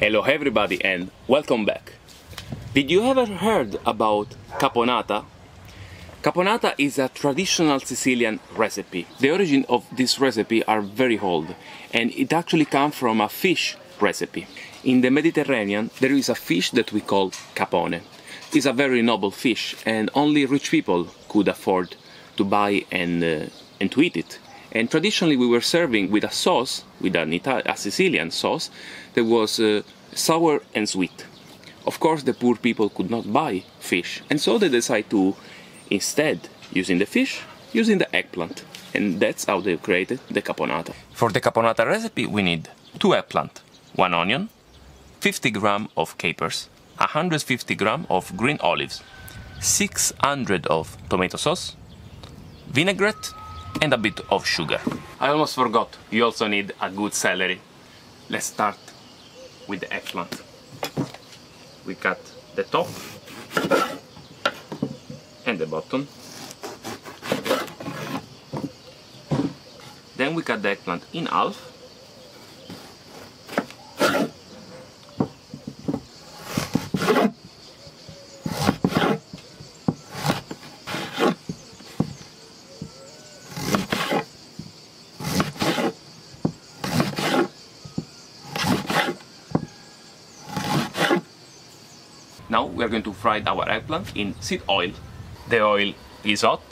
Hello everybody and welcome back. Did you ever heard about caponata? Caponata is a traditional Sicilian recipe. The origin of this recipe are very old and it actually comes from a fish recipe. In the Mediterranean there is a fish that we call capone. It's a very noble fish and only rich people could afford to buy and to eat it. And traditionally we were serving with a sauce, with a Sicilian sauce, that was sour and sweet. Of course the poor people could not buy fish, and so they decided to, instead using the fish, using the eggplant. And that's how they created the caponata. For the caponata recipe we need 2 eggplant, 1 onion, 50 grams of capers, 150 grams of green olives, 600 of tomato sauce, vinaigrette, and a bit of sugar. I almost forgot, you also need a good celery. Let's start with the eggplant. We cut the top and the bottom. Then we cut the eggplant in half. Now we are going to fry our eggplant in seed oil. The oil is hot,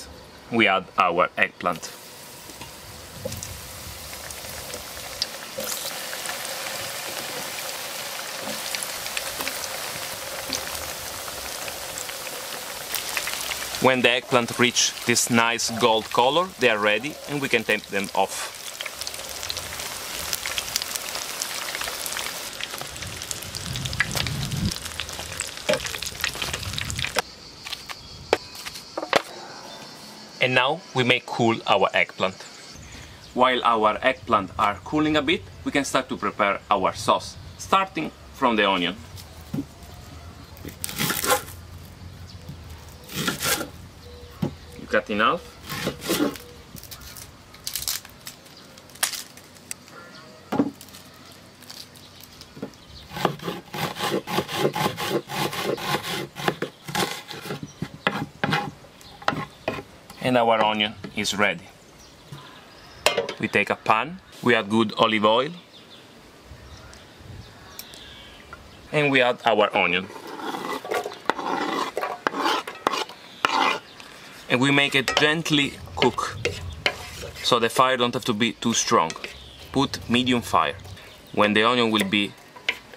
we add our eggplant. When the eggplant reach this nice gold color, they are ready and we can take them off. And now we may cool our eggplant. While our eggplant are cooling a bit, we can start to prepare our sauce, starting from the onion. You cut in half. And our onion is ready. We take a pan, we add good olive oil, and we add our onion. And we make it gently cook, so the fire don't have to be too strong. Put medium fire. When the onion will be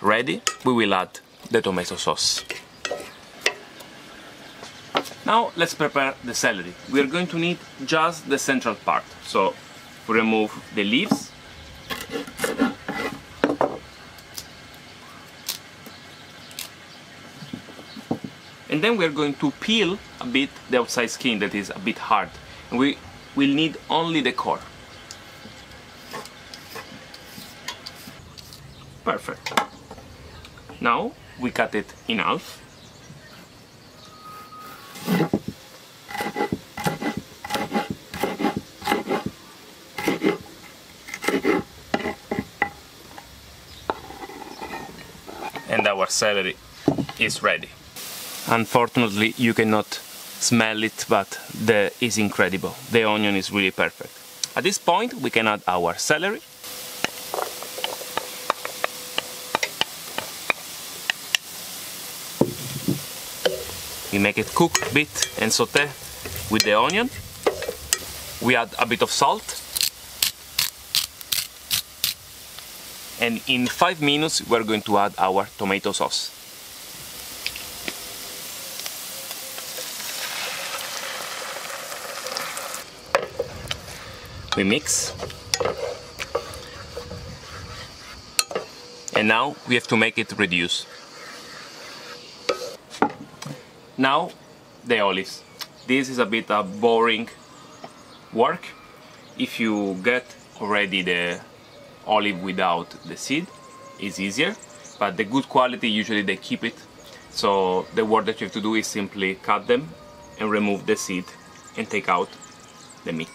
ready, we will add the tomato sauce. Now let's prepare the celery. We are going to need just the central part. So remove the leaves. And then we are going to peel a bit the outside skin that is a bit hard. And we will need only the core. Perfect. Now we cut it in half. And our celery is ready. Unfortunately, you cannot smell it, but it is incredible. The onion is really perfect. At this point, we can add our celery. We make it cook a bit and saute with the onion. We add a bit of salt. And in 5 minutes we're going to add our tomato sauce. We mix. And now we have to make it reduce. Now the olives. This is a bit of boring work. If you get already the olive without the seed, is easier, but the good quality usually they keep it, so the work that you have to do is simply cut them and remove the seed and take out the meat.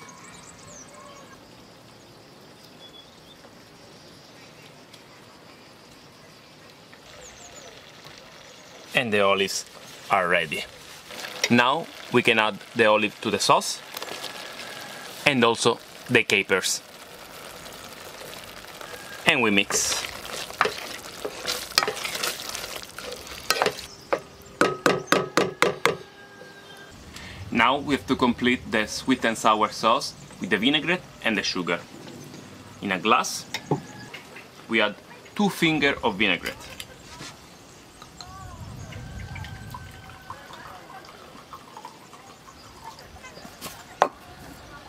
and the olives are ready. Now we can add the olive to the sauce and also the capers. And we mix. Now we have to complete the sweet and sour sauce with the vinaigrette and the sugar. In a glass, we add 2 fingers of vinaigrette.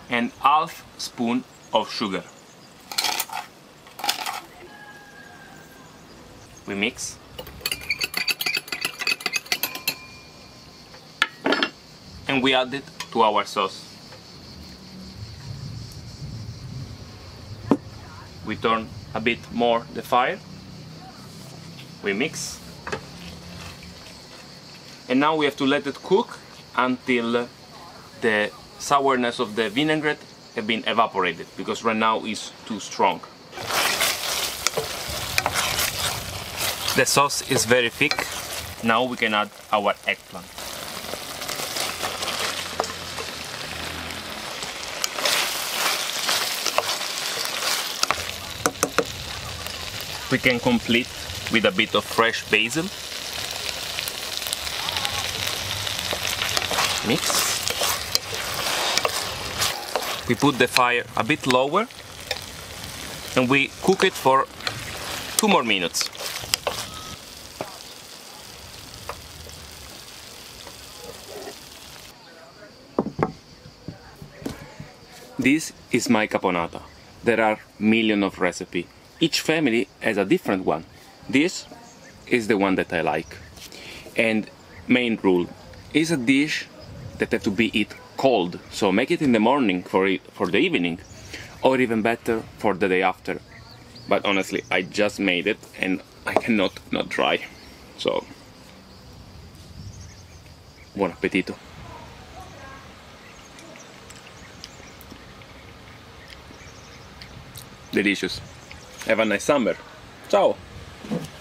And 1/2 spoon of sugar. We mix. And we add it to our sauce. We turn a bit more the fire. We mix. And now we have to let it cook until the sourness of the vinaigrette has been evaporated, because right now it's too strong. The sauce is very thick. Now we can add our eggplant. We can complete with a bit of fresh basil. Mix. We put the fire a bit lower and we cook it for 2 more minutes. This is my caponata. There are millions of recipes. Each family has a different one. This is the one that I like. And main rule is a dish that has to be eaten cold. So make it in the morning for the evening, or even better for the day after. But honestly, I just made it and I cannot not try. So, buon appetito. Delicious. Have a nice summer. Ciao!